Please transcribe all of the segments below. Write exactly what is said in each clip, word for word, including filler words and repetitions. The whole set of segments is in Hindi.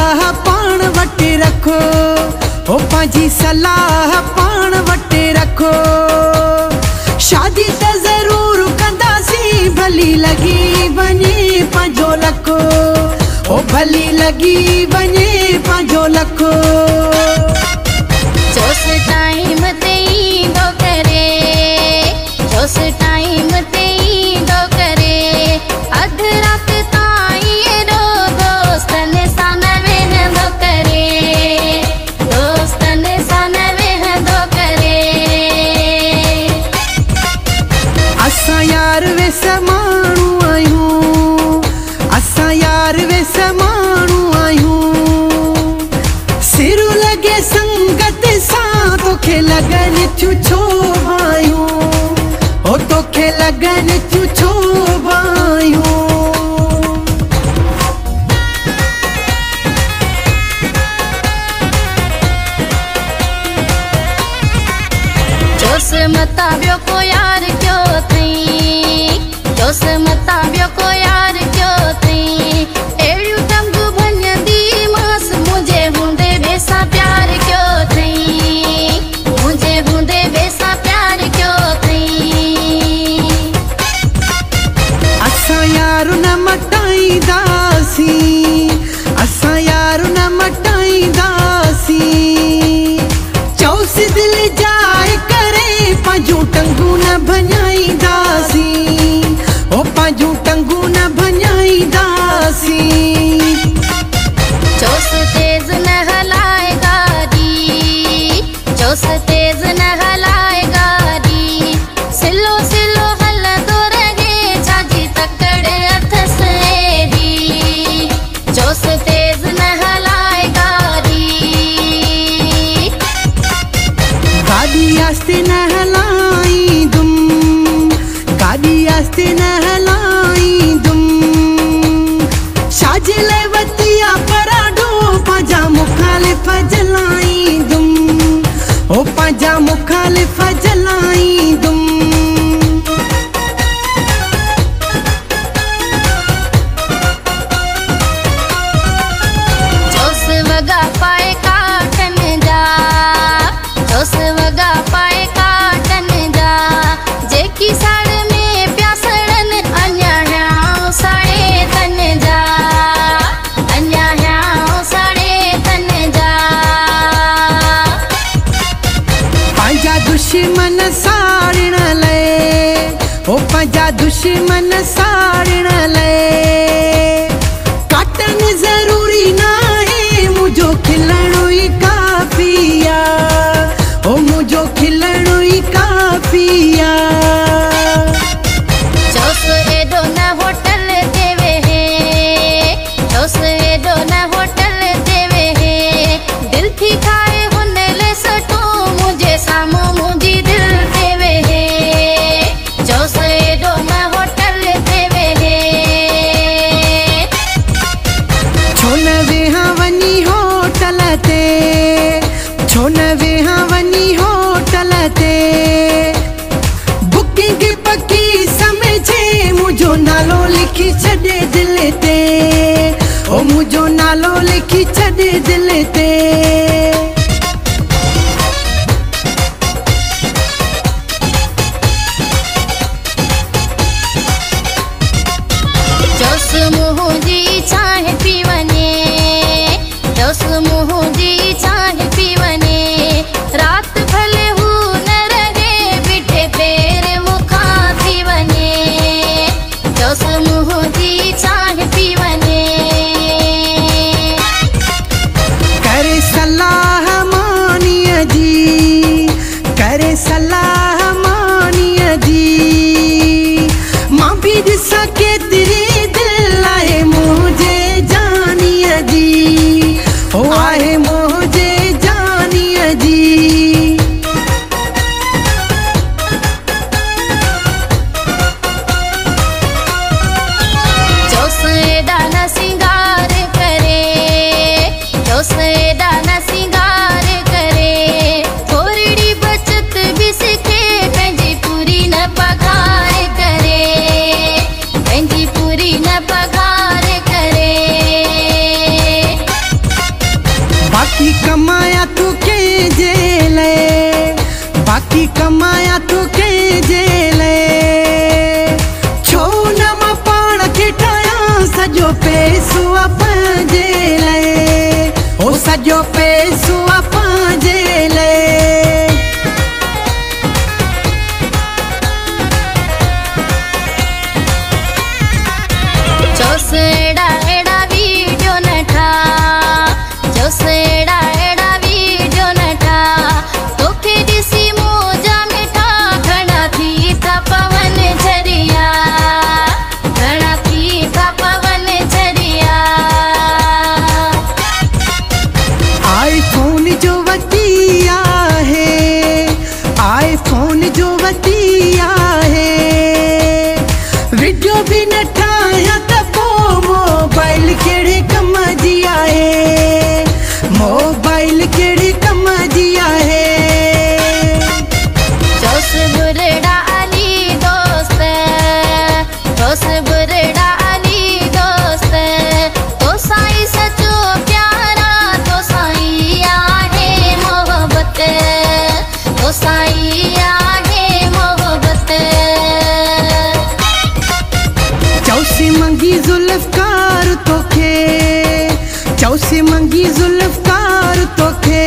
सलाह पाण वटे रखो, ओ पाजी सलाह पाण वटे रखो। शादी त जरूर कंदासी भली लगी वने पंजो लखो, ओ भली लगी वने पंजो लखो। जोस टाइम ते दो करे, जोस टाइम ते दो करे, अध रात ताई रो दोस्तन सान वेह दो करे, दोस्तन सान वेह दो करे। असा यार वे समाणू आयूं, असा यार वे समाणू आयूं। सिर लगे संगत सा तोखे लगन थ्यू छो भायूं, ओ तोखे लगन थ्यू छो भायूं। जोस मताव्यो को यार क्यों थई, जोस मताव्यो को यार क्यों थई। एड़ियो टंग भन्दी मास मुझे हुंदे बेसा प्यार क्यों थई, मुझे हुंदे बेसा प्यार क्यों थई। असा यार न मटाई दासी, असा यार न मटाई दासी। चौस दिल जाए करे पाजू टंगू न भनाई दासी, ओ पाजू टंगू न भनाई दासी। चौस तेज न हलाए गाड़ी, चौस तेज न हलाए गाड़ी। सिलो सिलो हल दो रहे जाजी तकड़े हथ से दी, चौस तेज न हलाए गाड़ी। गाड़ी आस्ते न हलाई दुम, गाड़ी आस्ते न हलाई दुम। शाज ले वतिया पराडो पाजा मुखाले फजलाई दुम, ओ पाजा मुखाले फजलाई दुम। जोस वगा पाए काटन जा, जोस वगा पाए काटन जा। जेकी साड़ में प्यासड़न अन्या ह्याओ साड़े तन जा, अन्या ह्याओ साड़े तन जा। पांजा दुश्मन साड़न ले, ओ पांजा दुश्मन साड़न ले। काटन जरूरी ना है मुझो खिलणो ही काफी आ, ओ मुझो खिलणो ही काफी आ। जोस एडो न होटल देवे है, जोस एडो न होटल देवे है। दिल थी खाए हुने ले सटो मुझे सामो मुझी दिल देवे है, जोस एडो न होटल देवे है। छो न वेहा वनी होटल ते, छो न वेहा वनी होटल ते। बुकिंग पक्की समझे मुझो नालो लिखी छड़े दिल ते, ओ मुझो नालो लिखी छड़े दिल ते। जोस मुझी चाहे पीवने, जोस मुझी चाहे पीवने। रात भले हु न रहे बिठे पेर मुखा पीवने, जोस मुझी चाहे पीवने। करे सलाह मानिया जी, करे सलाह मानिया जी। मां भी ॾिसां केतिरी दिल आहे मुझे जानिया जी, ओ आहे मुझे जानिया जी। जोस एडा न सिंगार करे, जोस एडा न सिंगार करे। थोड़ी बचत भी सीखे पंहिंजी पूरी न पघार करे, पंहिंजी पूरी न पघार करे। बाकी कमाया तू के जेले, बाकी कमाया तू के जेले, छो नम पाण के ठाया सजो पैसो पंहिंजे लाइ, ओ सजो पैसो पंहिंजे लाइ। चौसे मंगी जुल्फकार तोखे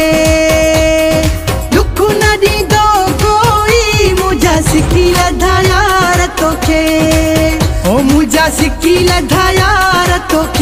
दुख न दीदो कोई, मुझा सिकील धा यार तोखे, ओ मुझा सिकील धा यार तोखे।